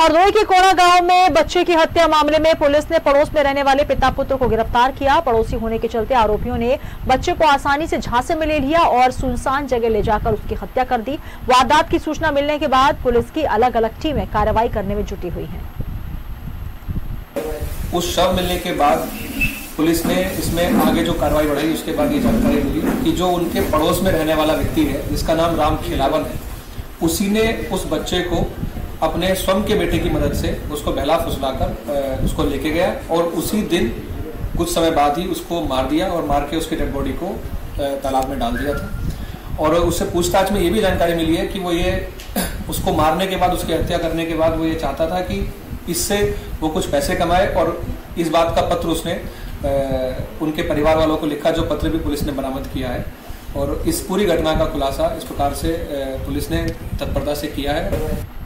हरदोई के कोणा गांव में बच्चे की हत्या मामले में पुलिस ने पड़ोस में रहने वाले पिता पुत्र को गिरफ्तार किया। पड़ोसी होने के चलते आरोपियों ने बच्चे को आसानी से झांसे में ले लिया और सुनसान जगह ले जाकर उसकी हत्या कर दी। वारदात की सूचना मिलने के बाद पुलिस की अलग अलग टीमें कार्रवाई करने में जुटी हुई है। उस शव मिलने के बाद पुलिस ने इसमें आगे जो कार्रवाई बढ़ाई, उसके बाद ये जानकारी मिली कि जो उनके पड़ोस में रहने वाला व्यक्ति है, जिसका नाम राम खिलावन है, उसी ने उस बच्चे को अपने स्वयं के बेटे की मदद से उसको बहला फुसलाकर उसको लेके गया और उसी दिन कुछ समय बाद ही उसको मार दिया और मार के उसकी डेड बॉडी को तालाब में डाल दिया था। और उससे पूछताछ में ये भी जानकारी मिली है कि वो ये उसको मारने के बाद, उसकी हत्या करने के बाद वो ये चाहता था कि इससे वो कुछ पैसे कमाए और इस बात का पत्र उसने उनके परिवार वालों को लिखा, जो पत्र भी पुलिस ने बरामद किया है। और इस पूरी घटना का खुलासा इस प्रकार से पुलिस ने तत्परता से किया है।